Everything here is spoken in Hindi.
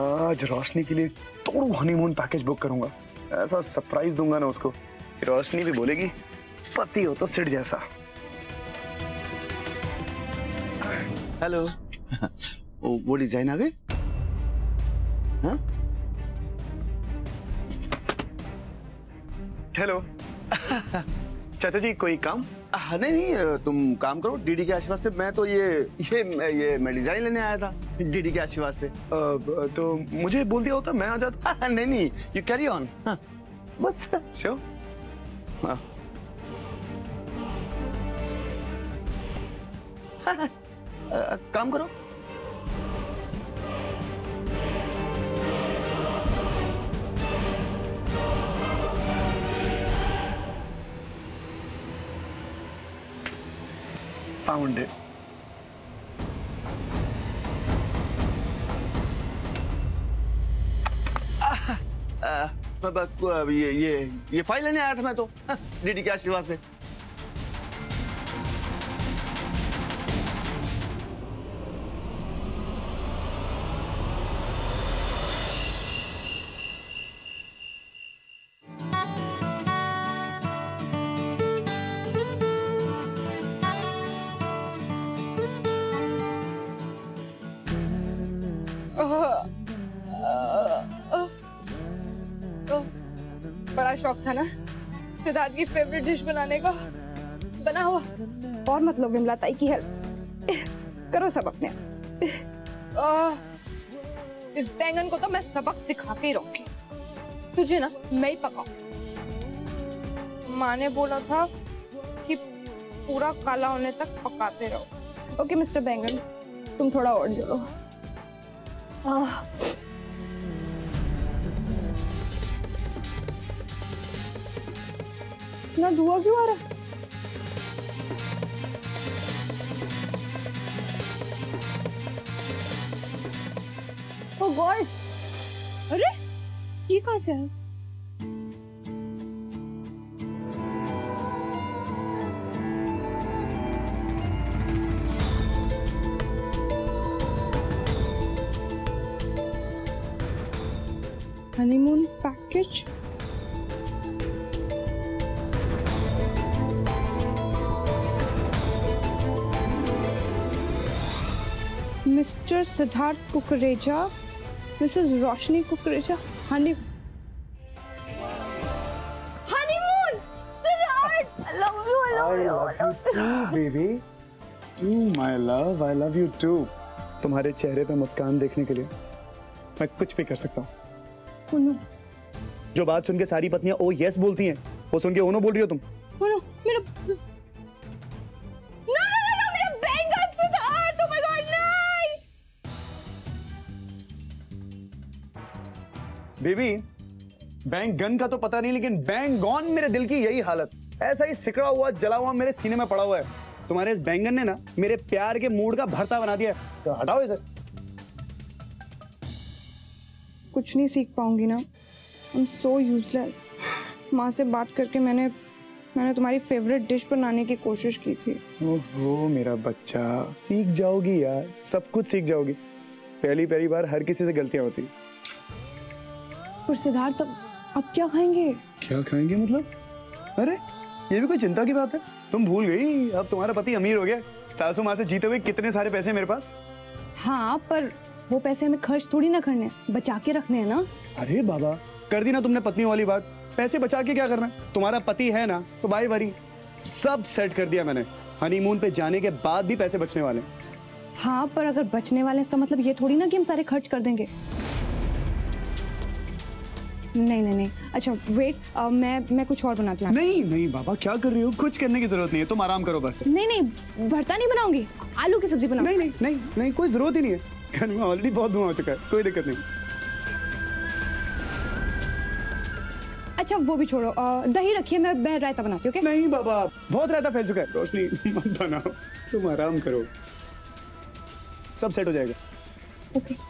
आज रोशनी के लिए थोड़ा हनीमून पैकेज बुक करूंगा, ऐसा सरप्राइज दूंगा ना उसको, रोशनी भी बोलेगी पति हो तो सिड जैसा। हेलो, वो डिजाइन आ गए? हेलो चाचा जी, कोई काम? नहीं, तुम काम करो डीडी के आशीर्वाद से। मैं तो ये मैं डिजाइन लेने आया था डीडी के आशीर्वाद से। तो मुझे बोल दिया होता मैं आ जाता। नहीं, यू कैरी ऑन बस। शो काम करो। Found it. ये फाइल लेने आया था मैं तो डीडी के आशीर्वाद से। बड़ा शौक था ना सिद्धार्थ की फेवरेट डिश बनाने का, बना हुआ। और मतलब विमला ताई की हेल्प करो सब अपने। इस बैंगन को तो मैं सबक सिखा के रखूंगी, तुझे ना मैं ही पकाऊं। माँ ने बोला था कि पूरा काला होने तक पकाते रहो। ओके मिस्टर बैंगन, तुम थोड़ा और जोड़ो। ना धुआं क्यों आ रहा? Oh God! अरे ये कहाँ से आया? Honeymoon package. Mister Siddharth Kukreja, Mrs Roshni Kukreja, honeymoon. Siddharth, I love you, I love you, I love you too, baby. You my love, I love you too. तुम्हारे चेहरे पे मुस्कान देखने के लिए मैं कुछ भी कर सकता हूँ। जो बात सुन के सारी पत्नियां ओ यस बोलती हैं, वो सुन के ओनो बोल रही हो तुम। मेरा बेबी, बैंगन का तो पता नहीं, लेकिन बैंगन मेरे दिल की यही हालत, ऐसा ही सिकड़ा हुआ जला हुआ मेरे सीने में पड़ा हुआ है। तुम्हारे इस बैंगन ने ना मेरे प्यार के मूड का भरता बना दिया। तो हटाओ इसे। कुछ नहीं सीख पाऊंगी ना, I'm so useless। माँ से बात करके मैंने तुम्हारी फेवरेट डिश बनाने की कोशिश की थी। ओहो मेरा बच्चा, सीख जाओगी यार, सब कुछ सीख जाओगी। पहली बार हर किसी से गलतियाँ होती। पर सिद्धार्थ अब क्या खाएंगे? क्या खाएंगे मतलब? अरे ये भी कोई चिंता की बात है? तुम भूल गई, अब तुम्हारा पति अमीर हो गया। सासू माँ से जीते हुए कितने सारे पैसे हैं मेरे पास। हाँ, पर वो पैसे हमें खर्च थोड़ी ना करने, बचा के रखने हैं ना। अरे बाबा, कर दी ना तुमने पत्नी वाली बात, पैसे बचा के क्या करना है? तुम्हारा पति है ना, तो बाई वरी सब सेट कर दिया मैंने। हनीमून पे जाने के बाद भी पैसे बचने वाले। हाँ, पर अगर बचने वाले इसका मतलब ये थोड़ी ना कि हम सारे खर्च कर देंगे। नहीं, अच्छा वेट, मैं कुछ और बनाती हूँ। नहीं बाबा, क्या कर रही हो? कुछ करने की जरूरत नहीं है, तुम आराम करो बस। नहीं, भरता नहीं बनाऊंगी, आलू की सब्जी बनाऊंगी। नहीं, कोई जरूरत ही नहीं है, घर में ऑलरेडी बहुत धुआं हो चुका है, कोई दिक्कत नहीं। अच्छा वो भी छोड़ो, दही रखिए, मैं रायता बनाती हूँ। नहीं बाबा, बहुत रायता फैल चुका है। रोशनी मत बनाओ, तुम आराम करो, सब सेट हो जाएगा। ओके।